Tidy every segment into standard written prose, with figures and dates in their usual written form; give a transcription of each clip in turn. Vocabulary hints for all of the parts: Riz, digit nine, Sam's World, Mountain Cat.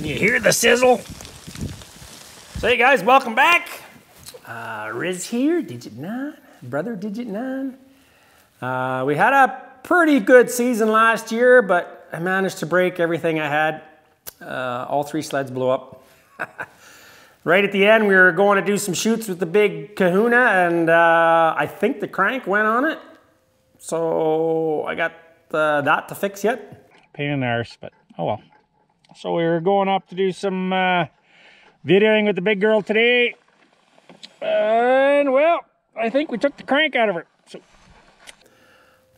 Can you hear the sizzle? So hey guys, welcome back. Riz here, digit nine, brother digit nine. We had a pretty good season last year, but I managed to break everything I had. All three sleds blew up. Right at the end, we were going to do some shoots with the big kahuna, and I think the crank went on it. So I got that to fix yet. Pain in the arse, but oh well. So we were going up to do some videoing with the big girl today. And well, I think we took the crank out of her. So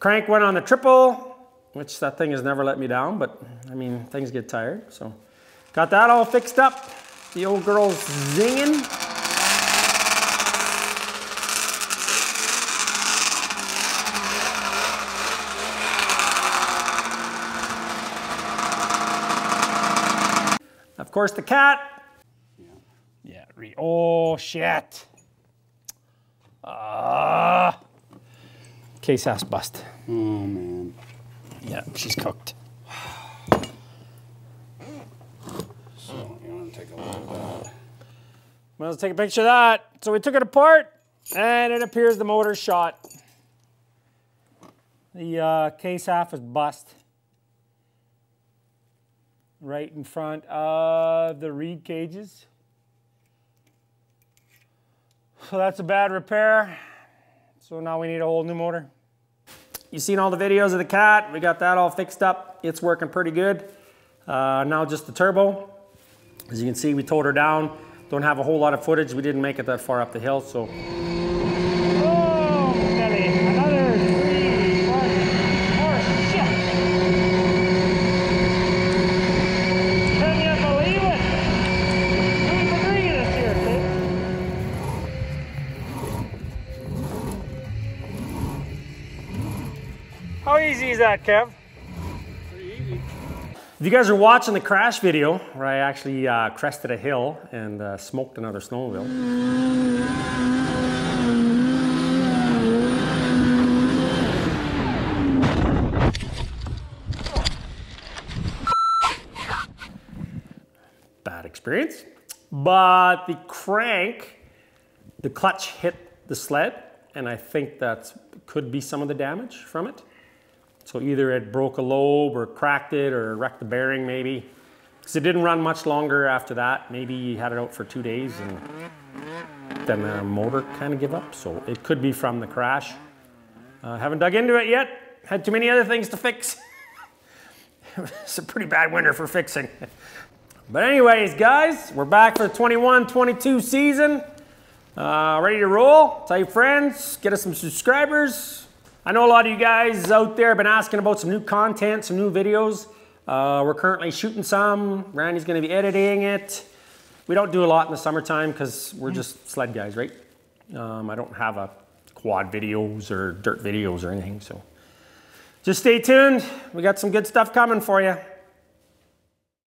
crank went on the triple, which that thing has never let me down, but I mean, things get tired. So got that all fixed up. The old girl's zinging. Of course, the cat. Yeah. Yeah. Oh shit. Case ass bust. Oh man. Yeah, she's cooked. Well, let's take a picture of that. So we took it apart, and it appears the motor's shot. The case half is bust. Right in front of the reed cages. So that's a bad repair. So now we need a whole new motor. You've seen all the videos of the cat. We got that all fixed up. It's working pretty good. Now just the turbo. As you can see, we towed her down. Don't have a whole lot of footage. We didn't make it that far up the hill, so. Oh, Kelly, another 3, 1, 4, shit. Can you believe it? 3 for 3 this year, Steve. How easy is that, Kev? If you guys are watching the crash video, where I actually crested a hill and smoked another snowmobile. Bad experience. But the crank, the clutch hit the sled, and I think that could be some of the damage from it. So either it broke a lobe or cracked it or wrecked the bearing maybe. Because it didn't run much longer after that. Maybe you had it out for 2 days and then the motor kind of gave up. So it could be from the crash. Haven't dug into it yet. Had too many other things to fix. It's a pretty bad winter for fixing. But anyways guys, we're back for the 21-22 season. Ready to roll. Tell your friends, get us some subscribers. I know a lot of you guys out there have been asking about some new content, some new videos. We're currently shooting some. Randy's gonna be editing it. We don't do a lot in the summertime because we're just sled guys, right? I don't have a quad videos or dirt videos or anything, so. Just stay tuned. We got some good stuff coming for you.